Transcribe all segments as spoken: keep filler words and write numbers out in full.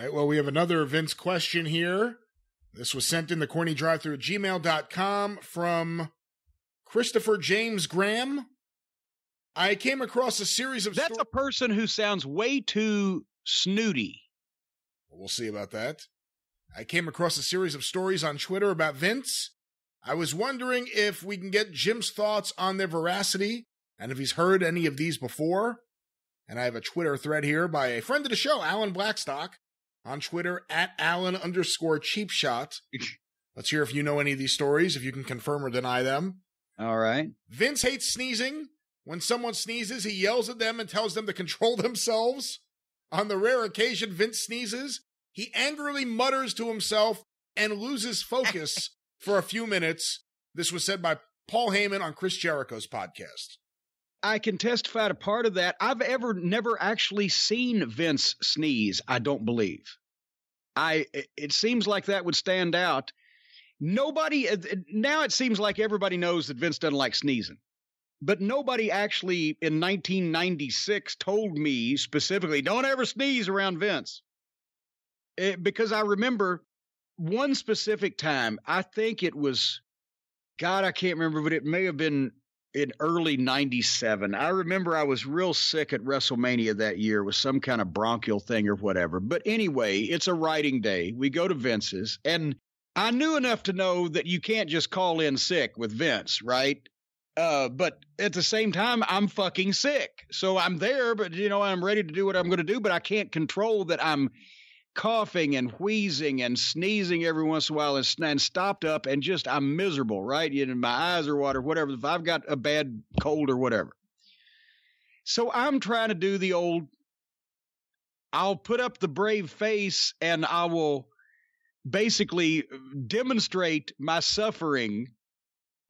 right. Well, we have another Vince question here. This was sent in the corny drive through at gmail dot com from Christopher James Graham. I came across a series of. That's a person who sounds way too snooty. We'll see about that. I came across a series of stories on Twitter about Vince. I was wondering if we can get Jim's thoughts on their veracity and if he's heard any of these before. And I have a Twitter thread here by a friend of the show, Alan Blackstock, on Twitter at Alan underscore cheap shot. Let's hear if you know any of these stories, if you can confirm or deny them. All right. Vince hates sneezing. When someone sneezes, he yells at them and tells them to control themselves. On the rare occasion Vince sneezes, he angrily mutters to himself and loses focus for a few minutes. This was said by Paul Heyman on Chris Jericho's podcast. I can testify to part of that. I've ever never actually seen Vince sneeze, I don't believe. I it seems like that would stand out. Nobody now it seems like everybody knows that Vince doesn't like sneezing. But nobody actually in nineteen ninety-six told me specifically, don't ever sneeze around Vince. It, because I remember one specific time, I think it was, God, I can't remember, but it may have been in early ninety-seven. I remember I was real sick at WrestleMania that year with some kind of bronchial thing or whatever. But anyway, it's a writing day. We go to Vince's, and I knew enough to know that you can't just call in sick with Vince, right? Uh, but at the same time, I'm fucking sick. So I'm there, but, you know, I'm ready to do what I'm going to do, but I can't control that I'm coughing and wheezing and sneezing every once in a while and, and stopped up and just I'm miserable, right? You know, my eyes are water, whatever. If I've got a bad cold or whatever. So I'm trying to do the old, I'll put up the brave face and I will basically demonstrate my suffering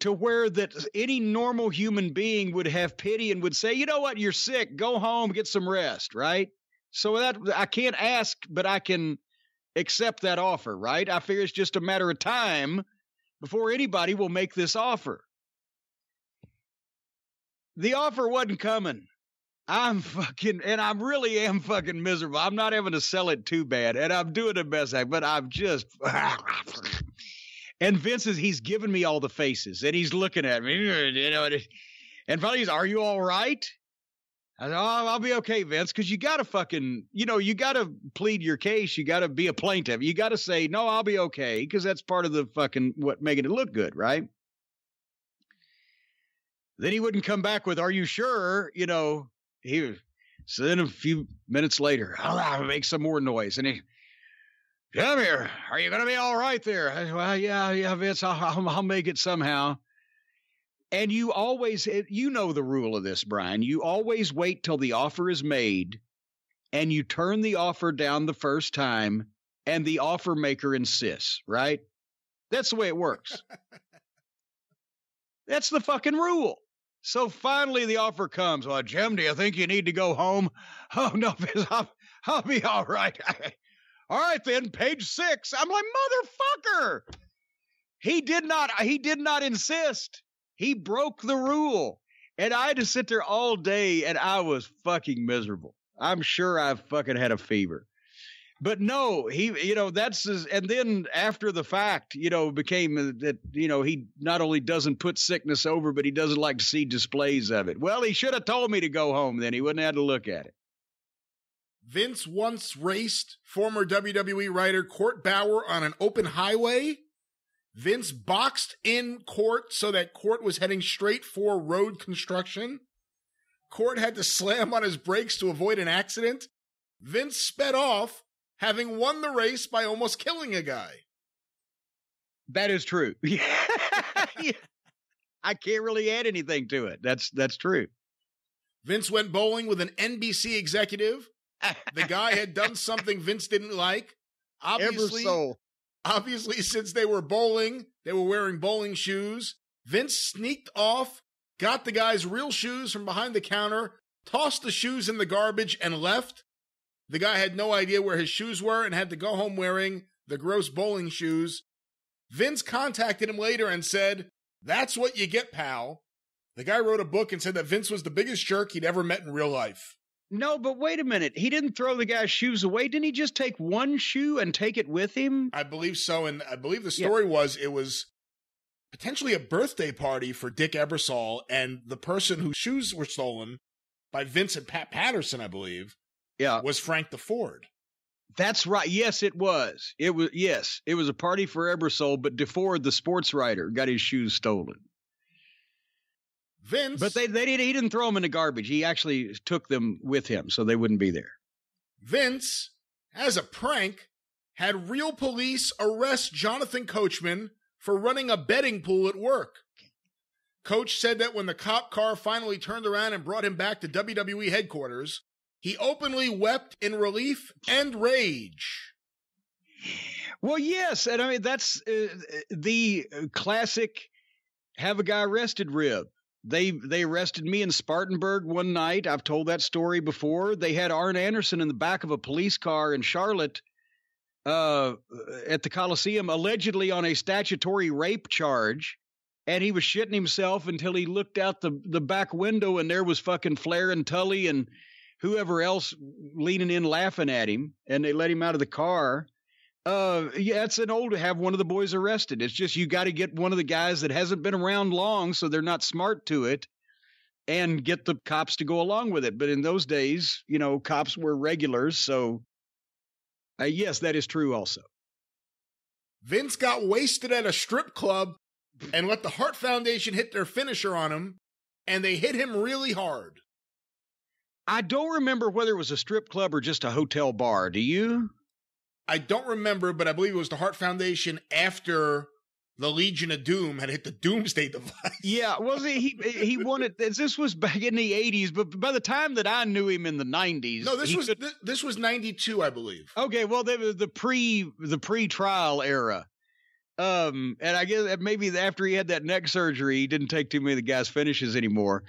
to where that any normal human being would have pity and would say, you know what, you're sick, go home, get some rest, right? So that I can't ask, but I can accept that offer, right? I figure it's just a matter of time before anybody will make this offer. The offer wasn't coming. I'm fucking, and I really am fucking miserable. I'm not having to sell it too bad, and I'm doing the best I, but I'm just... And Vince is, he's giving me all the faces, and he's looking at me, you know, and finally he's, are you all right? I said, oh, I'll be okay, Vince, because you got to fucking, you know, you got to plead your case. You got to be a plaintiff. You got to say, no, I'll be okay, because that's part of the fucking, what, making it look good, right? Then he wouldn't come back with, are you sure? You know, he was, so then a few minutes later, I'll make some more noise, and he, come here. Are you going to be all right there? I, well, yeah, yeah, Vince, I'll, I'll, I'll make it somehow. And you always, you know the rule of this, Brian. You always wait till the offer is made, and you turn the offer down the first time, and the offer maker insists, right? That's the way it works. That's the fucking rule. So finally the offer comes. Well, Jim, do you think you need to go home? Oh, no, Vince, I'll, I'll be all right. All right, then, page six. I'm like, motherfucker. He did not, he did not insist. He broke the rule. And I had to sit there all day, and I was fucking miserable. I'm sure I fucking had a fever. But no, he, you know, that's, his, and then after the fact, you know, became that, you know, he not only doesn't put sickness over, but he doesn't like to see displays of it. Well, he should have told me to go home then. He wouldn't have had to look at it. Vince once raced former W W E writer Kurt Bauer on an open highway. Vince boxed in Kurt so that Kurt was heading straight for road construction. Kurt had to slam on his brakes to avoid an accident. Vince sped off, having won the race by almost killing a guy. That is true. I can't really add anything to it. That's, that's true. Vince went bowling with an N B C executive. The guy had done something Vince didn't like. Obviously, obviously, since they were bowling, they were wearing bowling shoes. Vince sneaked off, got the guy's real shoes from behind the counter, tossed the shoes in the garbage, and left. The guy had no idea where his shoes were and had to go home wearing the gross bowling shoes. Vince contacted him later and said, "That's what you get, pal." The guy wrote a book and said that Vince was the biggest jerk he'd ever met in real life. No, but wait a minute. He didn't throw the guy's shoes away. Didn't he just take one shoe and take it with him? I believe so. And I believe the story yeah. was it was potentially a birthday party for Dick Ebersole, and the person whose shoes were stolen by Vince and Pat Patterson, I believe, yeah, was Frank DeFord. That's right. Yes, it was. It was. Yes, it was a party for Ebersole, but DeFord, the sports writer, got his shoes stolen. Vince, but they, they didn't, he didn't throw them in the garbage. He actually took them with him so they wouldn't be there. Vince, as a prank, had real police arrest Jonathan Coachman for running a betting pool at work. Coach said that when the cop car finally turned around and brought him back to W W E headquarters, he openly wept in relief and rage. Well, yes. And I mean, that's uh, the classic have a guy arrested rib. They they arrested me in Spartanburg one night. I've told that story before. They had Arn Anderson in the back of a police car in Charlotte uh, at the Coliseum, allegedly on a statutory rape charge. And he was shitting himself until he looked out the, the back window, and there was fucking Flair and Tully and whoever else leaning in laughing at him. And they let him out of the car. Uh, yeah, it's an old to have one of the boys arrested. It's just you got to get one of the guys that hasn't been around long, so they're not smart to it, and get the cops to go along with it. But in those days, you know, cops were regulars. So, uh, yes, that is true also. Vince got wasted at a strip club and let the Hart Foundation hit their finisher on him, and they hit him really hard. I don't remember whether it was a strip club or just a hotel bar. Do you? I don't remember, but I believe it was the Hart Foundation after the Legion of Doom had hit the Doomsday Device. Yeah, well, he he wanted this was back in the eighties, but by the time that I knew him in the nineties, no, this was could, this, this was ninety-two, I believe. Okay, well, they were the pre the pre-trial era, um, and I guess that maybe after he had that neck surgery, he didn't take too many of the guys' finishes anymore.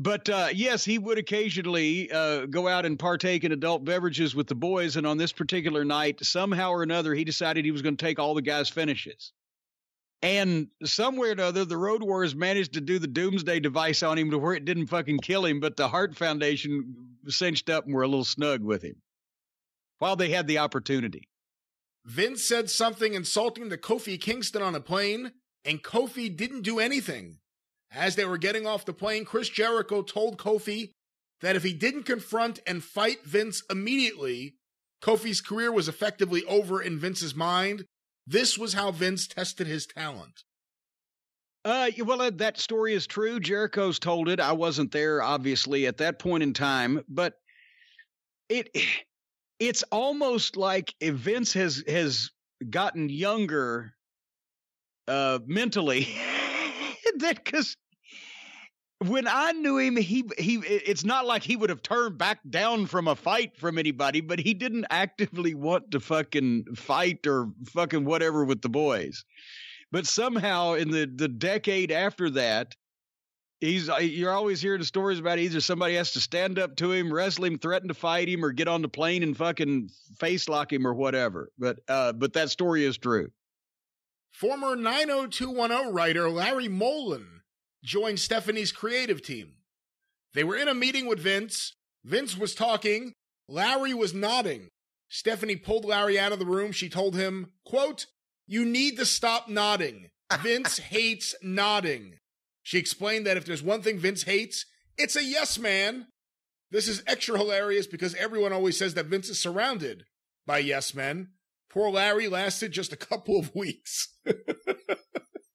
But, uh, yes, he would occasionally uh, go out and partake in adult beverages with the boys. And on this particular night, somehow or another, he decided he was going to take all the guys' finishes. And somewhere or another, the Road Wars managed to do the Doomsday Device on him to where it didn't fucking kill him. But the Hart Foundation cinched up and were a little snug with him while they had the opportunity. Vince said something insulting to Kofi Kingston on a plane, and Kofi didn't do anything. As they were getting off the plane, Chris Jericho told Kofi that if he didn't confront and fight Vince immediately, Kofi's career was effectively over in Vince's mind. This was how Vince tested his talent. Uh, well, uh, that story is true. Jericho's told it. I wasn't there, obviously, at that point in time. But it it's almost like if Vince has, has gotten younger uh, mentally... That because when I knew him, he he it's not like he would have turned back down from a fight from anybody, but he didn't actively want to fucking fight or fucking whatever with the boys. But somehow in the the decade after that, he's you're always hearing stories about either somebody has to stand up to him, wrestle him, threaten to fight him, or get on the plane and fucking face lock him or whatever. But uh, but that story is true. Former nine oh two one oh writer Larry Molan joined Stephanie's creative team. They were in a meeting with Vince. Vince was talking. Larry was nodding. Stephanie pulled Larry out of the room. She told him, quote, "You need to stop nodding. Vince hates nodding." She explained that if there's one thing Vince hates, it's a yes man. This is extra hilarious because everyone always says that Vince is surrounded by yes men. Poor Larry lasted just a couple of weeks.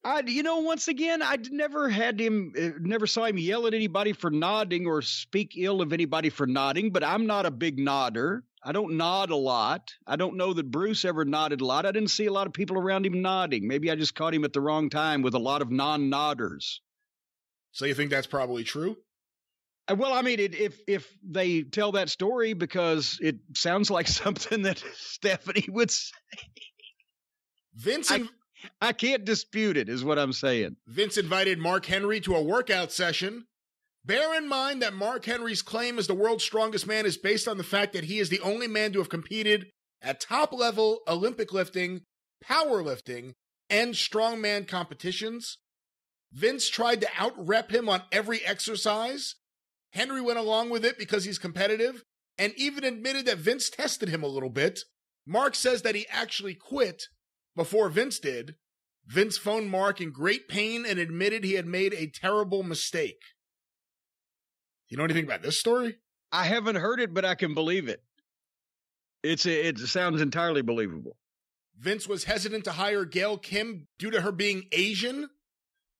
I, you know, once again, I never had him, never saw him yell at anybody for nodding or speak ill of anybody for nodding, but I'm not a big nodder. I don't nod a lot. I don't know that Bruce ever nodded a lot. I didn't see a lot of people around him nodding. Maybe I just caught him at the wrong time with a lot of non-nodders. So you think that's probably true? Well, I mean, it, if if they tell that story, because it sounds like something that Stephanie would say. Vince, I, I can't dispute it, is what I'm saying. Vince invited Mark Henry to a workout session. Bear in mind that Mark Henry's claim as the world's strongest man is based on the fact that he is the only man to have competed at top-level Olympic lifting, powerlifting, and strongman competitions. Vince tried to out-rep him on every exercise. Henry went along with it because he's competitive and even admitted that Vince tested him a little bit. Mark says that he actually quit before Vince did. Vince phoned Mark in great pain and admitted he had made a terrible mistake. You know anything about this story? I haven't heard it, but I can believe it. It's a, it sounds entirely believable. Vince was hesitant to hire Gail Kim due to her being Asian.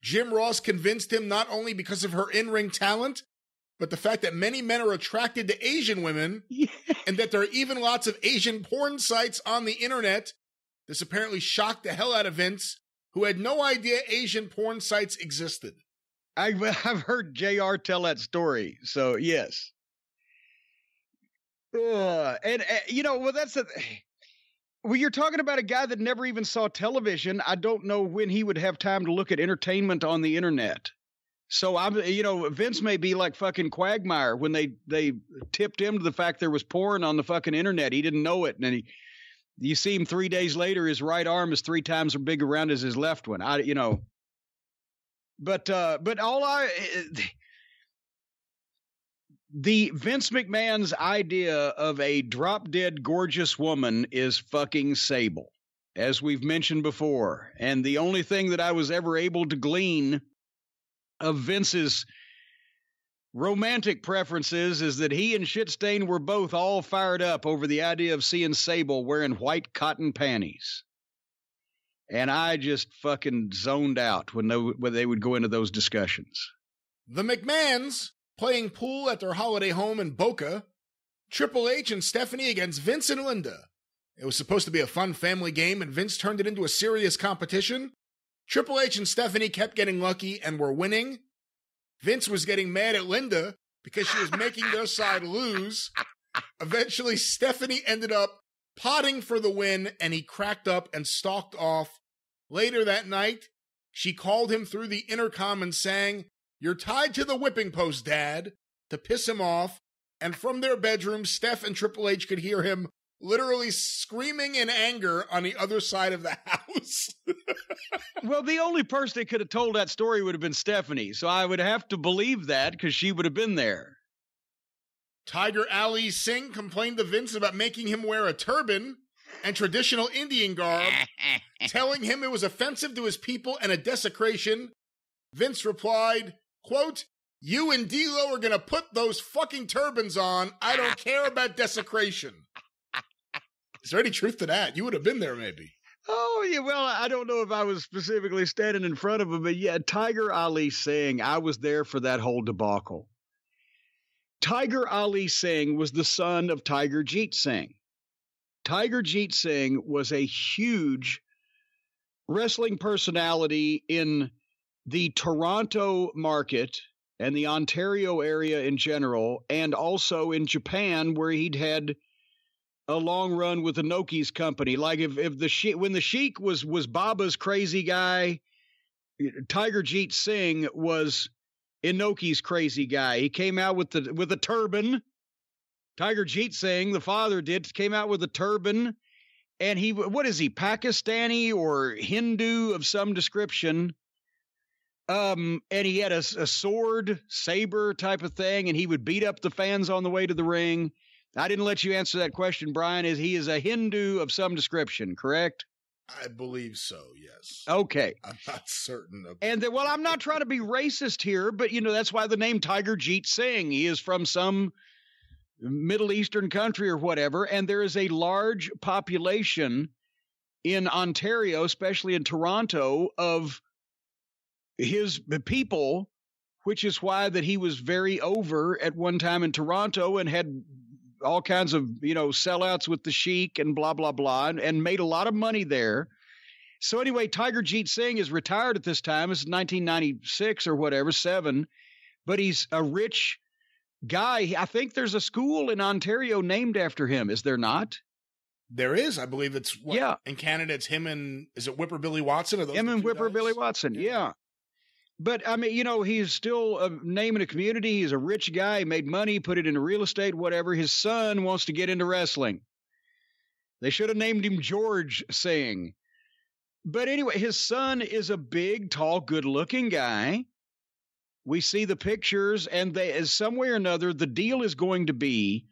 Jim Ross convinced him not only because of her in-ring talent, but the fact that many men are attracted to Asian women yeah. and that there are even lots of Asian porn sites on the internet. This apparently shocked the hell out of Vince, who had no idea Asian porn sites existed. I've, I've heard J R tell that story, so yes. Uh, and, uh, you know, well, that's the well, you're talking about a guy that never even saw television. I don't know when he would have time to look at entertainment on the internet. So, I'm, you know, Vince may be like fucking Quagmire when they, they tipped him to the fact there was porn on the fucking internet. He didn't know it, and then he... You see him three days later, his right arm is three times as big around as his left one. I, you know, but, uh, but all I, the Vince McMahon's idea of a drop dead gorgeous woman is fucking Sable, as we've mentioned before. And the only thing that I was ever able to glean of Vince's romantic preferences is that he and Shitstain were both all fired up over the idea of seeing Sable wearing white cotton panties. And I just fucking zoned out when they, when they would go into those discussions. The McMahons playing pool at their holiday home in Boca. Triple H and Stephanie against Vince and Linda. It was supposed to be a fun family game, and Vince turned it into a serious competition. Triple H and Stephanie kept getting lucky and were winning. Vince was getting mad at Linda because she was making their side lose. Eventually, Stephanie ended up potting for the win, and he cracked up and stalked off. Later that night, she called him through the intercom and sang, "You're tied to the whipping post, Dad," to piss him off. And from their bedroom, Steph and Triple H could hear him literally screaming in anger on the other side of the house. Well, the only person that could have told that story would have been Stephanie, so I would have to believe that because she would have been there. Tiger Ali Singh complained to Vince about making him wear a turban and traditional Indian garb, telling him it was offensive to his people and a desecration. Vince replied, quote, "You and D-Lo are going to put those fucking turbans on. I don't care about desecration." Is there any truth to that? You would have been there, maybe. Oh, yeah. Well, I don't know if I was specifically standing in front of him, but yeah, Tiger Ali Singh, I was there for that whole debacle. Tiger Ali Singh was the son of Tiger Jeet Singh. Tiger Jeet Singh was a huge wrestling personality in the Toronto market and the Ontario area in general, and also in Japan, where he'd had a long run with the Noki's company. Like if, if the Sheik, when the Sheik was, was Baba's crazy guy, Tiger Jeet Singh was Inoki's crazy guy. He came out with the, with a turban. Tiger Jeet Singh, the father did, came out with a turban, and he, what is he, Pakistani or Hindu of some description. Um, and he had a, a sword, saber type of thing. And he would beat up the fans on the way to the ring. I didn't let you answer that question, Brian. Is he is a Hindu of some description, correct? I believe so, yes. Okay. I'm not certain of And the, well, I'm not trying to be racist here, but you know, that's why the name Tiger Jeet Singh. He is from some Middle Eastern country or whatever, and there is a large population in Ontario, especially in Toronto, of his people, which is why that he was very over at one time in Toronto and had all kinds of, you know, sellouts with the Sheik and blah, blah, blah, and, and made a lot of money there. So anyway, Tiger Jeet Singh is retired at this time. It's nineteen ninety-six or whatever, seven, but he's a rich guy. I think there's a school in Ontario named after him. Is there not? There is. I believe it's, what, yeah. In Canada, it's him and, is it Whipper-Billy Watson? Are those him and Whipper-Billy Watson, yeah. yeah. But, I mean, you know, he's still a name in a community. He's a rich guy. He made money, put it into real estate, whatever. His son wants to get into wrestling. They should have named him George Singh. But anyway, his son is a big, tall, good-looking guy we see the pictures, and they, as some way or another, the deal is going to be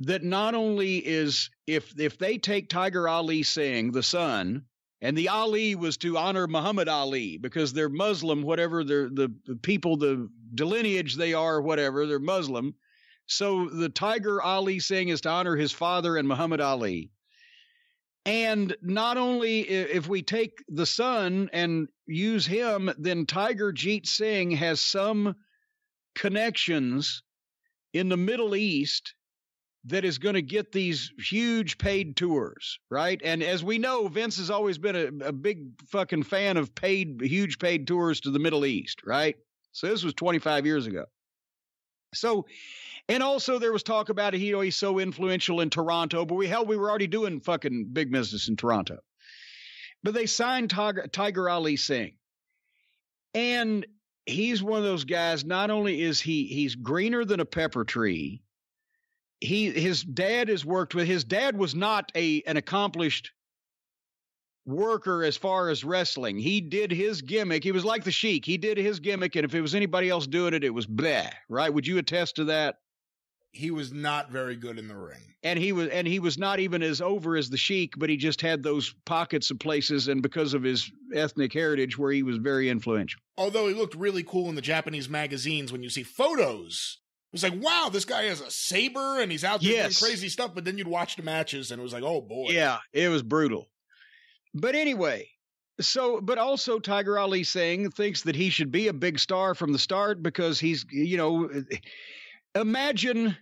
that not only is, if if they take Tiger Ali Singh, the son, and the Ali was to honor Muhammad Ali because they're Muslim, whatever they're, the, the people, the, the lineage they are, whatever, they're Muslim. So the Tiger Ali Singh is to honor his father and Muhammad Ali. And not only if we take the son and use him, then Tiger Jeet Singh has some connections in the Middle East that is going to get these huge paid tours, right? And as we know, Vince has always been a, a big fucking fan of paid, huge paid tours to the Middle East, right? So this was twenty-five years ago. So, and also there was talk about, you know, he's so influential in Toronto, but we hell, we were already doing fucking big business in Toronto. But they signed Tiger, Tiger Ali Singh. And he's one of those guys, not only is he, he's greener than a pepper tree. He, his dad has worked with, his dad was not a, an accomplished worker as far as wrestling. He did his gimmick. He was like the Sheik. He did his gimmick. And if it was anybody else doing it, it was bleh, right? Would you attest to that? He was not very good in the ring. And he was, and he was not even as over as the Sheik, but he just had those pockets of places. And because of his ethnic heritage, where he was very influential, although he looked really cool in the Japanese magazines, when you see photos, it was like, wow, this guy has a saber and he's out there yes. doing crazy stuff. But then you'd watch the matches and it was like, oh boy. Yeah, it was brutal. But anyway, so, but also Tiger Ali Singh thinks that he should be a big star from the start because he's, you know, imagine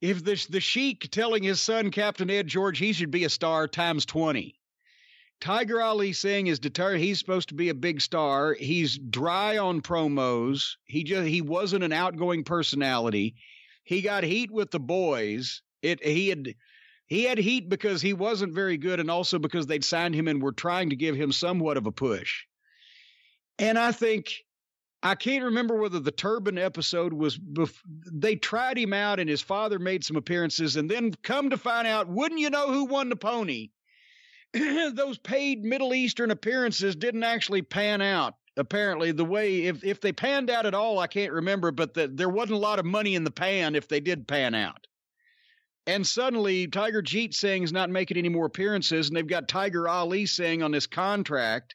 if this, the Sheik telling his son, Captain Ed George, he should be a star times twenty. Tiger Ali Singh is determined. He's supposed to be a big star. He's dry on promos. He just, he wasn't an outgoing personality. He got heat with the boys. It, he had, he had heat because he wasn't very good. And also because they'd signed him and were trying to give him somewhat of a push. And I think, I can't remember whether the turban episode was, bef- they tried him out and his father made some appearances, and then come to find out, wouldn't you know who won the pony? Those paid Middle Eastern appearances didn't actually pan out, apparently, the way, if, if they panned out at all, I can't remember, but the, there wasn't a lot of money in the pan if they did pan out. And suddenly, Tiger Jeet Singh's not making any more appearances, and they've got Tiger Ali Singh on this contract.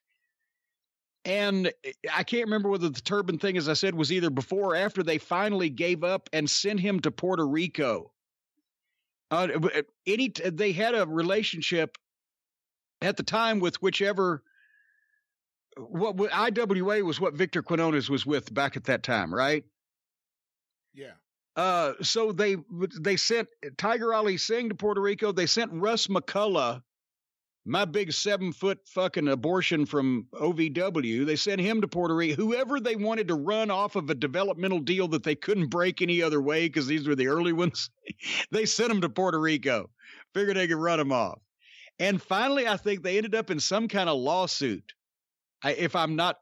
And I can't remember whether the turban thing, as I said, was either before or after they finally gave up and sent him to Puerto Rico. Uh, any, they had a relationship at the time with whichever, what, what I W A was what Victor Quinones was with back at that time, right? Yeah. Uh, so they they sent Tiger Ali Singh to Puerto Rico. They sent Russ McCullough, my big seven-foot fucking abortion from O V W. They sent him to Puerto Rico. Whoever they wanted to run off of a developmental deal that they couldn't break any other way because these were the early ones, they sent him to Puerto Rico. Figured they could run him off. And finally, I think they ended up in some kind of lawsuit, if I'm not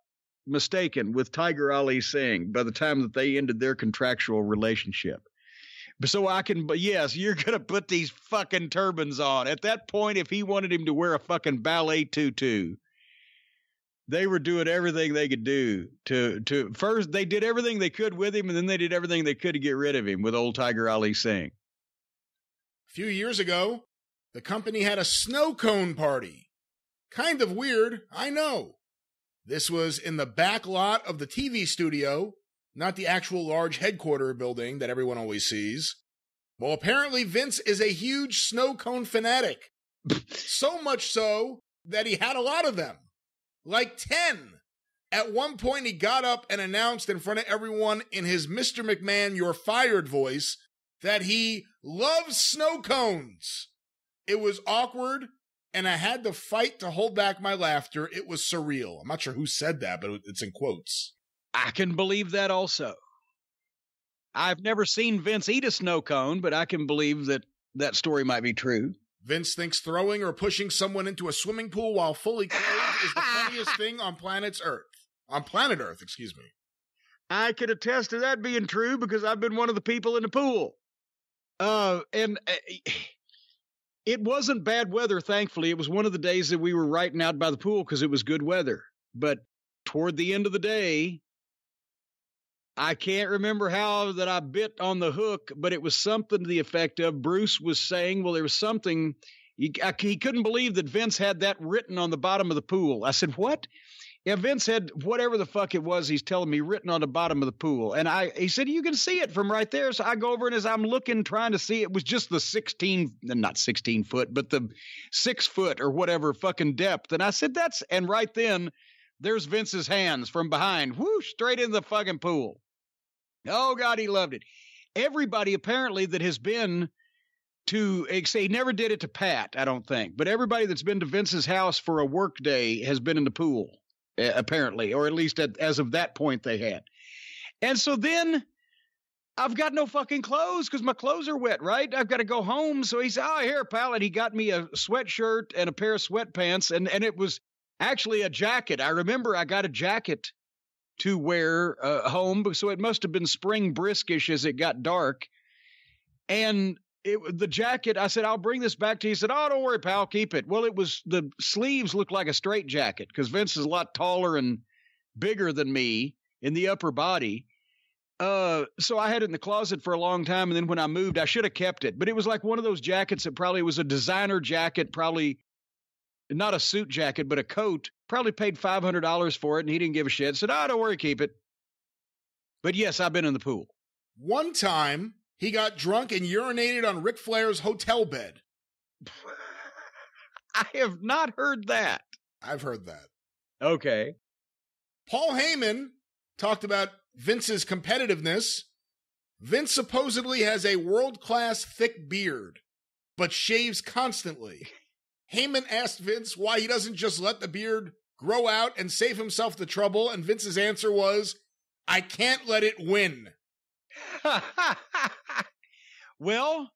mistaken, with Tiger Ali Singh by the time that they ended their contractual relationship. So I can, but yes, you're going to put these fucking turbans on. At that point, if he wanted him to wear a fucking ballet tutu, they were doing everything they could do to, to first, they did everything they could with him, and then they did everything they could to get rid of him with old Tiger Ali Singh. A few years ago, the company had a snow cone party. Kind of weird, I know. This was in the back lot of the T V studio, not the actual large headquarters building that everyone always sees. Well, apparently Vince is a huge snow cone fanatic. So much so that he had a lot of them. Like ten. At one point, he got up and announced in front of everyone in his Mister McMahon, you're fired voice, that he loves snow cones. It was awkward, and I had to fight to hold back my laughter. It was surreal. I'm not sure who said that, but it's in quotes. I can believe that also. I've never seen Vince eat a snow cone, but I can believe that that story might be true. Vince thinks throwing or pushing someone into a swimming pool while fully clothed is the funniest thing on planet Earth. On planet Earth, excuse me. I could attest to that being true because I've been one of the people in the pool. Uh, and... Uh, It wasn't bad weather, thankfully. It was one of the days that we were riding out by the pool because it was good weather. But toward the end of the day, I can't remember how that I bit on the hook, but it was something to the effect of Bruce was saying, well, there was something he, I, he couldn't believe that Vince had that written on the bottom of the pool. I said, what? Yeah, Vince had whatever the fuck it was he's telling me written on the bottom of the pool. And I, he said, you can see it from right there. So I go over, and as I'm looking, trying to see, it was just the sixteen, not sixteen foot, but the six foot or whatever fucking depth. And I said, that's, and right then there's Vince's hands from behind, whoosh, straight into the fucking pool. Oh God, he loved it. Everybody apparently that has been to, he never did it to Pat, I don't think, but everybody that's been to Vince's house for a work day has been in the pool. Apparently, or at least at, as of that point they had. And so then I've got no fucking clothes because my clothes are wet, right? I've got to go home. So he said, oh, here, pal. And he got me a sweatshirt and a pair of sweatpants. And, and it was actually a jacket. I remember I got a jacket to wear uh, home. So it must have been spring briskish as it got dark. And it, the jacket, I said, I'll bring this back to you. He said, oh, don't worry, pal, keep it. Well, it was, the sleeves looked like a straight jacket because Vince is a lot taller and bigger than me in the upper body. Uh, so I had it in the closet for a long time. And then when I moved, I should have kept it, but it was like one of those jackets that probably was a designer jacket, probably not a suit jacket, but a coat, probably paid five hundred dollars for it. And he didn't give a shit. Said, oh, don't worry, keep it. But yes, I've been in the pool. One time, he got drunk and urinated on Ric Flair's hotel bed. I have not heard that. I've heard that. Okay. Paul Heyman talked about Vince's competitiveness. Vince supposedly has a world-class thick beard, but shaves constantly. Heyman asked Vince why he doesn't just let the beard grow out and save himself the trouble, and Vince's answer was, I can't let it win. Well,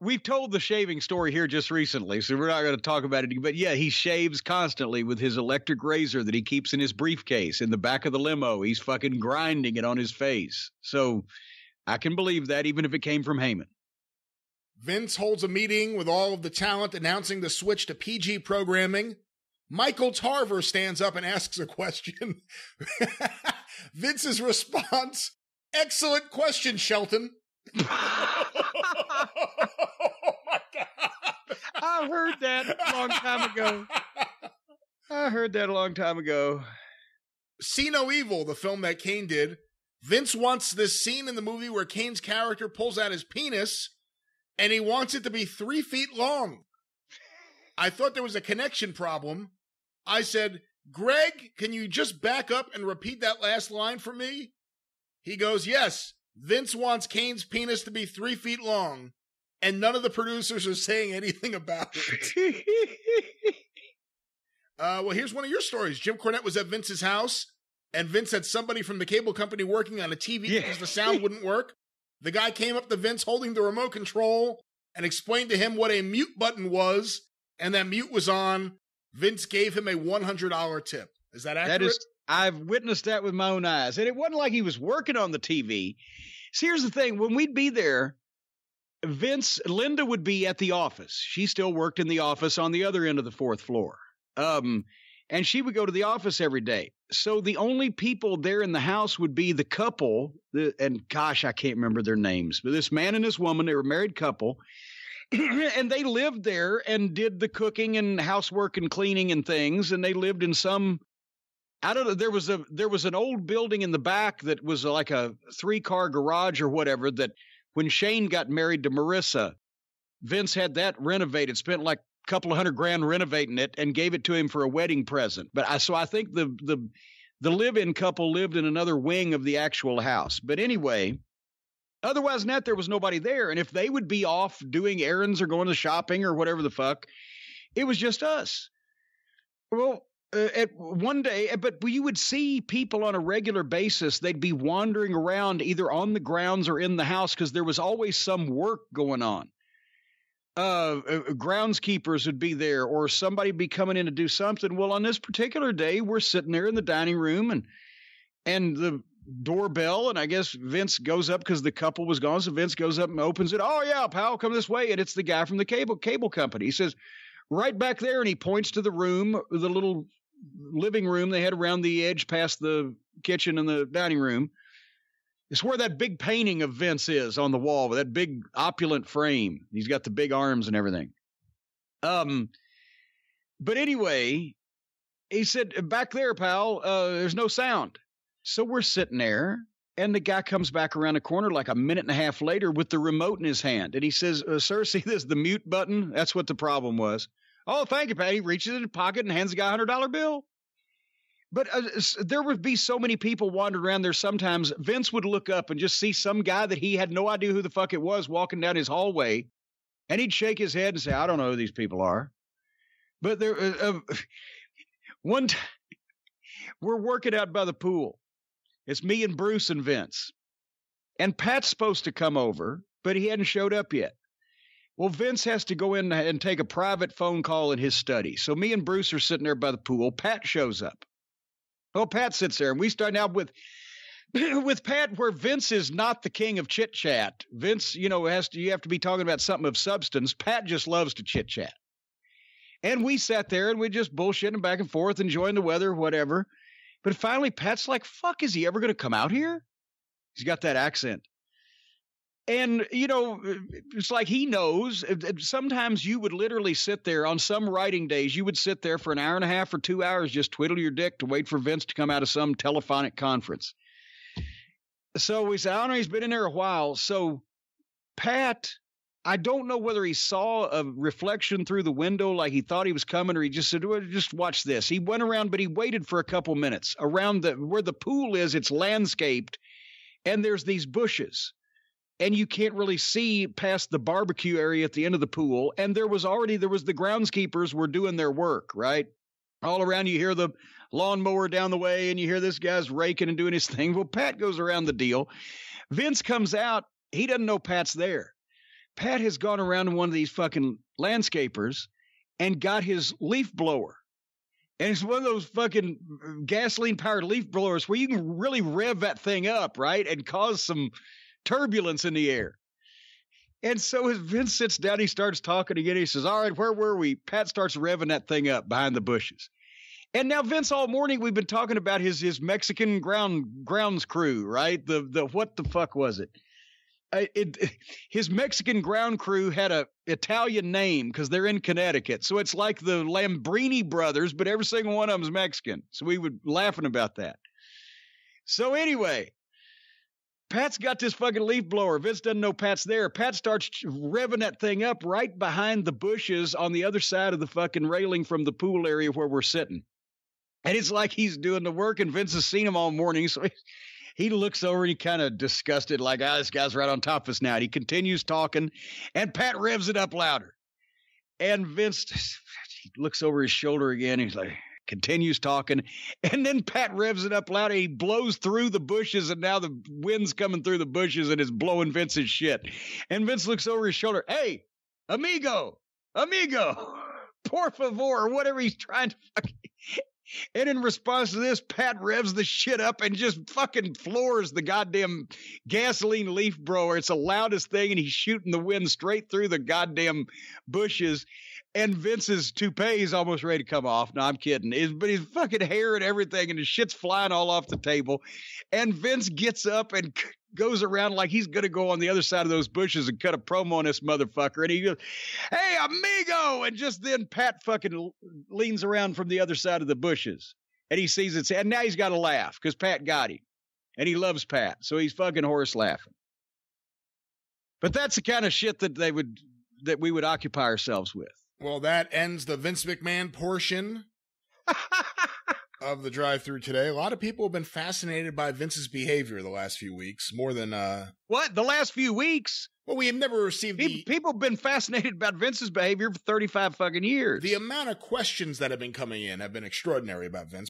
we've told the shaving story here just recently, so we're not going to talk about it. But yeah, he shaves constantly with his electric razor that he keeps in his briefcase in the back of the limo. He's fucking grinding it on his face. So I can believe that, even if it came from Heyman. Vince holds a meeting with all of the talent announcing the switch to P G programming. Michael Tarver stands up and asks a question. Vince's response, excellent question, Shelton. Oh my God. I heard that a long time ago. I heard that a long time ago. See No Evil, the film that Kane did. Vince wants this scene in the movie where Kane's character pulls out his penis and he wants it to be three feet long. I thought there was a connection problem. I said, Greg, can you just back up and repeat that last line for me? He goes, yes, Vince wants Kane's penis to be three feet long, and none of the producers are saying anything about it. uh, well, here's one of your stories. Jim Cornette was at Vince's house, and Vince had somebody from the cable company working on a T V yeah. because the sound wouldn't work. The guy came up to Vince holding the remote control and explained to him what a mute button was, and that mute was on. Vince gave him a one hundred dollar tip. Is that accurate? That is, I've witnessed that with my own eyes. And it wasn't like he was working on the T V. See, here's the thing. When we'd be there, Vince, Linda would be at the office. She still worked in the office on the other end of the fourth floor. Um, and she would go to the office every day. So the only people there in the house would be the couple. The, and gosh, I can't remember their names. But this man and this woman, they were a married couple. And they lived there and did the cooking and housework and cleaning and things. And they lived in some, I don't know, there was a, there was an old building in the back that was like a three car garage or whatever, that when Shane got married to Marissa, Vince had that renovated, spent like a couple of hundred grand renovating it and gave it to him for a wedding present. But I, so I think the, the, the live-in couple lived in another wing of the actual house. But anyway, otherwise than that, there was nobody there. And if they would be off doing errands or going to shopping or whatever the fuck, it was just us. Well, uh, at one day, but you would see people on a regular basis. They'd be wandering around either on the grounds or in the house because there was always some work going on. Uh, uh, groundskeepers would be there, or somebody would be coming in to do something. Well, on this particular day, we're sitting there in the dining room, and and the doorbell, and I guess Vince goes up because the couple was gone. So Vince goes up and opens it. Oh yeah, pal, come this way. And it's the guy from the cable cable company. He says, right back there. And he points to the room, the little living room they had around the edge past the kitchen and the dining room. It's where that big painting of Vince is on the wall with that big opulent frame. He's got the big arms and everything. Um, but anyway, he said, back there, pal, uh, there's no sound. So we're sitting there, and the guy comes back around the corner like a minute and a half later with the remote in his hand. And he says, uh, sir, see this, the mute button? That's what the problem was. Oh, thank you, Pat. He reaches in his pocket and hands the guy a one hundred dollar bill. But uh, there would be so many people wandering around there sometimes. Vince would look up and just see some guy that he had no idea who the fuck it was walking down his hallway. And he'd shake his head and say, I don't know who these people are. But there, uh, uh, one time, we're working out by the pool. It's me and Bruce and Vince. And Pat's supposed to come over, but he hadn't showed up yet. Well, Vince has to go in and take a private phone call in his study. So me and Bruce are sitting there by the pool. Pat shows up. Well, Pat sits there, and we start now with with Pat, where Vince is not the king of chit chat. Vince, you know, has to you have to be talking about something of substance. Pat just loves to chit chat, and we sat there and we just bullshitting back and forth, enjoying the weather, whatever. But finally, Pat's like, "Fuck, is he ever going to come out here?" He's got that accent. And, you know, it's like he knows. Sometimes you would literally sit there on some writing days. You would sit there for an hour and a half or two hours, just twiddle your dick to wait for Vince to come out of some telephonic conference. So we said, I don't know, he's been in there a while. So Pat, I don't know whether he saw a reflection through the window like he thought he was coming, or he just said, well, just watch this. He went around, but he waited for a couple minutes. Around the where the pool is, it's landscaped, and there's these bushes. And you can't really see past the barbecue area at the end of the pool. And there was already, there was the groundskeepers were doing their work, right? All around you hear the lawnmower down the way and you hear this guy's raking and doing his thing. Well, Pat goes around the deal. Vince comes out. He doesn't know Pat's there. Pat has gone around to one of these fucking landscapers and got his leaf blower. And it's one of those fucking gasoline-powered leaf blowers where you can really rev that thing up, right? And cause some turbulence in the air. And so as Vince sits down, he starts talking again. He says, all right, where were we? Pat starts revving that thing up behind the bushes. And now, Vince, all morning we've been talking about his his Mexican ground grounds crew, right? The the what the fuck was it? Uh, it, it his Mexican ground crew had a Italian name because they're in Connecticut. So it's like the Lambrini brothers, but every single one of them's Mexican. So we were laughing about that. So anyway, Pat's got this fucking leaf blower. Vince doesn't know Pat's there. Pat starts revving that thing up right behind the bushes on the other side of the fucking railing from the pool area where we're sitting. And it's like he's doing the work, and Vince has seen him all morning. So he, he looks over and he kind of disgusted, like, ah, this guy's right on top of us now. And he continues talking, and Pat revs it up louder. And Vince he looks over his shoulder again. He's like, continues talking, and then Pat revs it up loud. He blows through the bushes, and now the wind's coming through the bushes, and it's blowing Vince's shit. And Vince looks over his shoulder. Hey, amigo, amigo, por favor, whatever he's trying to fucking. And in response to this, Pat revs the shit up and just fucking floors the goddamn gasoline leaf blower. It's the loudest thing, and he's shooting the wind straight through the goddamn bushes. And Vince's toupee is almost ready to come off. No, I'm kidding. It's, but his fucking hair and everything, and his shit's flying all off the table. And Vince gets up and c- goes around like he's going to go on the other side of those bushes and cut a promo on this motherfucker. And he goes, hey, amigo. And just then Pat fucking l- leans around from the other side of the bushes. And he sees it. And now he's got to laugh because Pat got him. And he loves Pat. So he's fucking horse laughing. But that's the kind of shit that they would that we would occupy ourselves with. Well, that ends the Vince McMahon portion of the drive-thru today. A lot of people have been fascinated by Vince's behavior the last few weeks, more than... Uh, what? The last few weeks? Well, we have never received people, the... People have been fascinated about Vince's behavior for thirty-five fucking years. The amount of questions that have been coming in have been extraordinary about Vince.